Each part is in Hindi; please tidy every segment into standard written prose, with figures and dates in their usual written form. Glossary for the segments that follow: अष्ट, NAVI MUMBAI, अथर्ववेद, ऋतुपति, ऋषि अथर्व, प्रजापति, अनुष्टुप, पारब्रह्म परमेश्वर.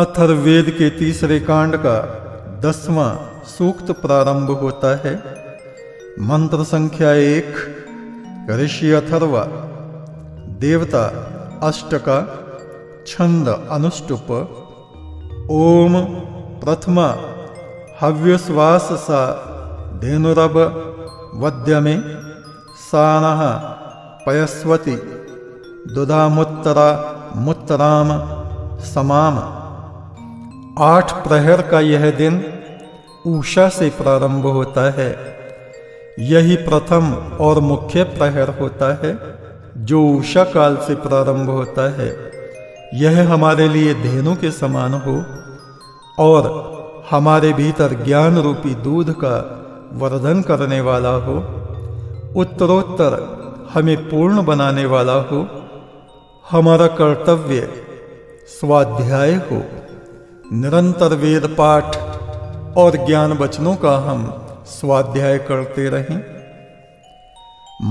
अथर्ववेद के तीसरे कांड का 10वां सूक्त प्रारंभ होता है। मंत्र संख्या 1 ऋषि अथर्व, देवता अष्ट का छंद अनुष्टुप। ओम प्रथमा हव्यश्वास सा धेनुरव वद्यमे सानः पयस्वती दुधामुत्तरा मुत्तराम समाम। 8 प्रहर का यह दिन उषा से प्रारंभ होता है। यही प्रथम और मुख्य प्रहर होता है जो उषा काल से प्रारंभ होता है। यह हमारे लिए धेनु के समान हो और हमारे भीतर ज्ञान रूपी दूध का वर्धन करने वाला हो, उत्तरोत्तर हमें पूर्ण बनाने वाला हो, हमारा कर्तव्य स्वाध्याय हो, निरंतर वेद पाठ और ज्ञान वचनों का हम स्वाध्याय करते रहें।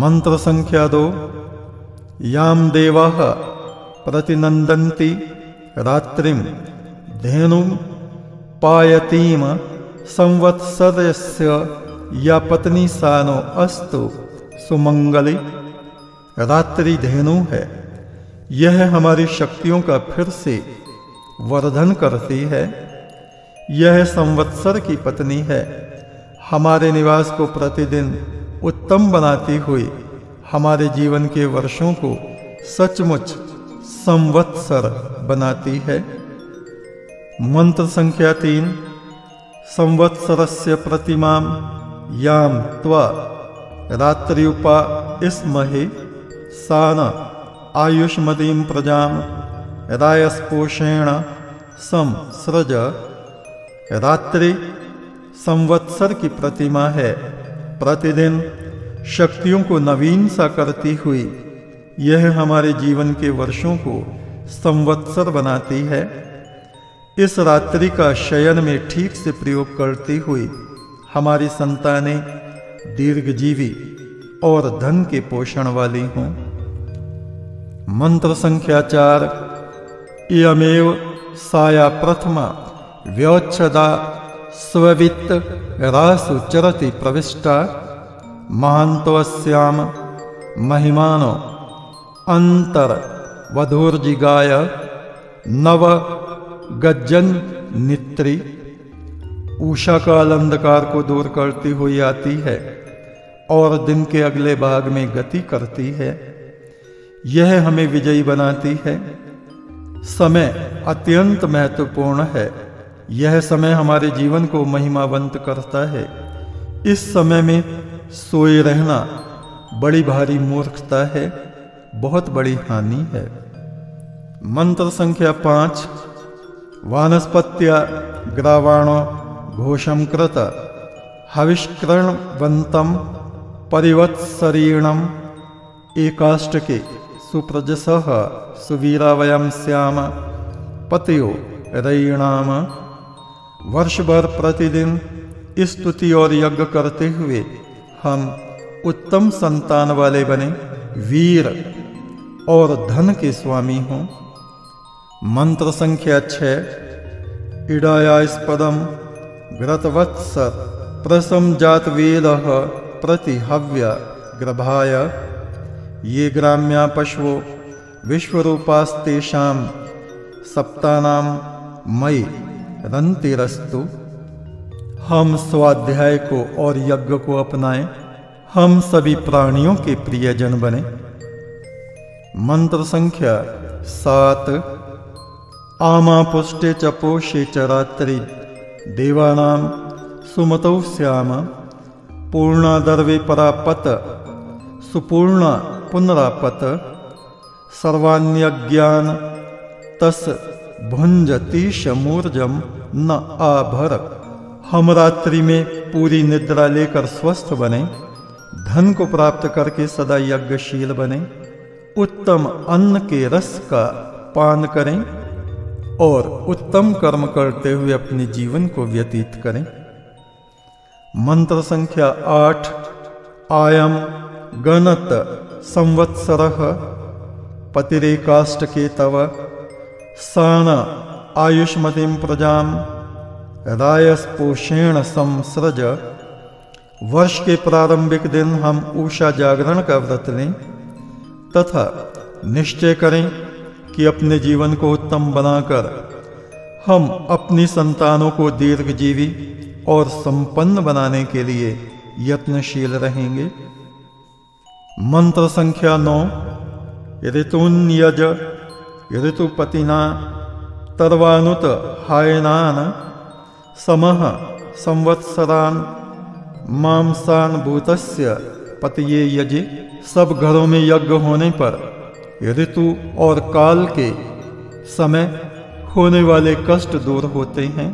मंत्र संख्या 2 याम देवाः प्रतिनंदन्ति रात्रिम धेनुं पायतीम संवत्सरस्य या पत्नी सानो अस्तु सुमंगली। रात्रि धेनु है, यह हमारी शक्तियों का फिर से वर्धन करती है। यह संवत्सर की पत्नी है, हमारे निवास को प्रतिदिन उत्तम बनाती हुई हमारे जीवन के वर्षों को सचमुच संवत्सर बनाती है। मंत्र संख्या 3 संवत्सरस्य प्रतिमां याम त्वा रात्र्युपा स्महे सा न आयुष्मदीं प्रजां रायस्पोषेण संसृज। रात्रि संवत्सर की प्रतिमा है, प्रतिदिन शक्तियों को नवीन सा करती हुई यह हमारे जीवन के वर्षों को संवत्सर बनाती है। इस रात्रि का शयन में ठीक से प्रयोग करती हुई हमारी संतानें दीर्घजीवी और धन के पोषण वाली हों। मंत्र संख्या 4 इयमेव साया प्रथमा व्योच्छदा स्ववित्त रासु चरति प्रविष्टा महांतवस्याम महिमानो अंतर वधूर्जिगाय नव गज्जन नित्री। उषा का अंधकार को दूर करती हुई आती है और दिन के अगले भाग में गति करती है। यह हमें विजयी बनाती है। समय अत्यंत महत्वपूर्ण है। यह समय हमारे जीवन को महिमावंत करता है। इस समय में सोए रहना बड़ी भारी मूर्खता है, बहुत बड़ी हानि है। मंत्र संख्या 5 वानस्पत्या ग्रावाणो घोषं कृत हविष्कृण्वन्तं परिवत्सरीणं एकाष्टके सुप्रजसः सुवीरा वयं स्याम पतयो रयिणाम। वर्ष भर प्रतिदिन इस स्तुति और यज्ञ करते हुए हम उत्तम संतान वाले बने, वीर और धन के स्वामी हों। मंत्र संख्या 6 इडायास्पदम ग्रतवत्सर प्रसम जात वेदः प्रतिहव्य ग्रभाय। ये ग्राम्या पशवो विश्वरूपास्तेषां सप्तानां मयि रंतिरस्तु। हम स्वाध्याय को और यज्ञ को अपनाएं, हम सभी प्राणियों के प्रियजन बने। मंत्र संख्या 7 आमा पुष्टे च पोषे च रात्रि देवानां सुमतौ श्याम पूर्णादर्वे परापत सुपूर्णा पुनरापत सर्वान्यज्ञान तस् भुंजतीशमूर्जम न आभर। हम रात्रि में पूरी निद्रा लेकर स्वस्थ बने, धन को प्राप्त करके सदा यज्ञशील बने, उत्तम अन्न के रस का पान करें और उत्तम कर्म करते हुए अपने जीवन को व्यतीत करें। मंत्र संख्या 8 आयम गणत संवत्सरः पतिरेकाष्टके तव सान आयुष्मतिं प्रजाम रायस्पोषेण संसृज। वर्ष के प्रारंभिक दिन हम उषा जागरण का व्रत लें तथा निश्चय करें कि अपने जीवन को उत्तम बनाकर हम अपनी संतानों को दीर्घजीवी और संपन्न बनाने के लिए यत्नशील रहेंगे। मंत्र संख्या 9। ऋतुन्यज ऋतुपतिना तर्वानुत हायनान समः संवत्सरान मांसान भूतस्य पतये यजे। सब घरों में यज्ञ होने पर ऋतु और काल के समय होने वाले कष्ट दूर होते हैं।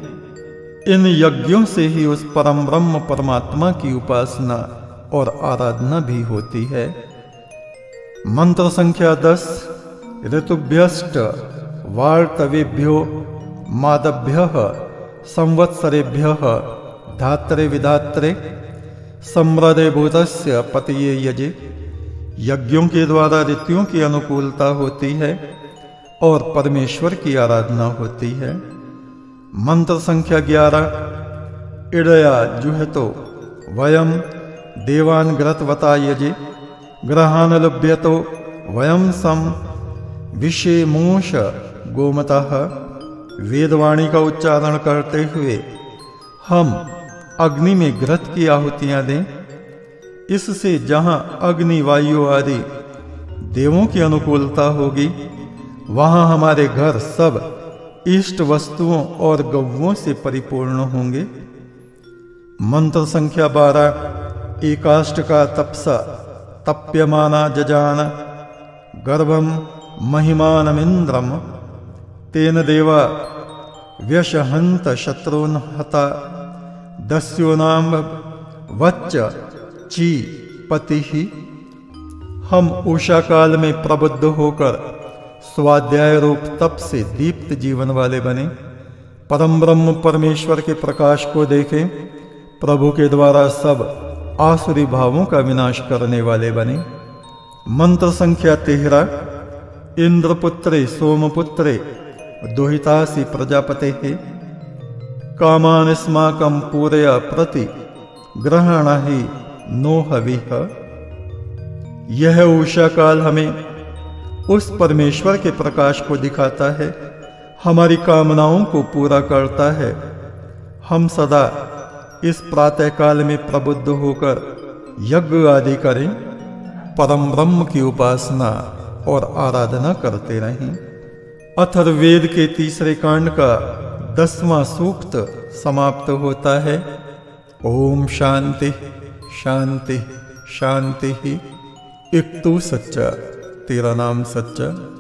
इन यज्ञों से ही उस परम ब्रह्म परमात्मा की उपासना और आराधना भी होती है। मंत्र संख्या 10। ऋतुभ्यश्च वार्तवेभ्यो मादभ्यः संवत्सरेभ्यः धात्रे विधात्रे सम्रदे भूतस्य पतये यजे। यज्ञों के द्वारा ऋतुओं की अनुकूलता होती है और परमेश्वर की आराधना होती है। मंत्र संख्या 11। इडया जुहतो वयम देवान ग्रतवता यजे ग्रहान लभ्यतो वयम सम विषेमोष गोमतः। वेदवाणी का उच्चारण करते हुए हम अग्नि में ग्रत की आहुतियाँ दें। इससे जहाँ अग्नि वायु आदि देवों की अनुकूलता होगी वहाँ हमारे घर सब इष्ट वस्तुओं और गव्यों से परिपूर्ण होंगे। मंत्र संख्या 12। एकाष्ट का तपसा तप्यमाना जजान गर्भम महिमानमिंद्रम तेन देवा व्यशहंत शत्रुन हता दस्योनाम वच्च ची पति ही। हम उषा काल में प्रबुद्ध होकर स्वाध्याय रूप तप से दीप्त जीवन वाले बने, परम ब्रह्म परमेश्वर के प्रकाश को देखें, प्रभु के द्वारा सब आसुरी भावों का विनाश करने वाले बने। मंत्र संख्या 13। इंद्रपुत्रे सोमपुत्रे दोहितासि प्रजापते हे कामानिस्माकं पूरया प्रति ग्रहणाहि नो हविः। यह उषा काल हमें उस परमेश्वर के प्रकाश को दिखाता है, हमारी कामनाओं को पूरा करता है। हम सदा इस प्रातः काल में प्रबुद्ध होकर यज्ञ आदि करें, परम ब्रह्म की उपासना और आराधना करते रहें। अथर्ववेद के 3 कांड का 10वां सूक्त समाप्त होता है। ओम शांति शांति शांति। एक तू सच्चा, तेरा नाम सच्चा।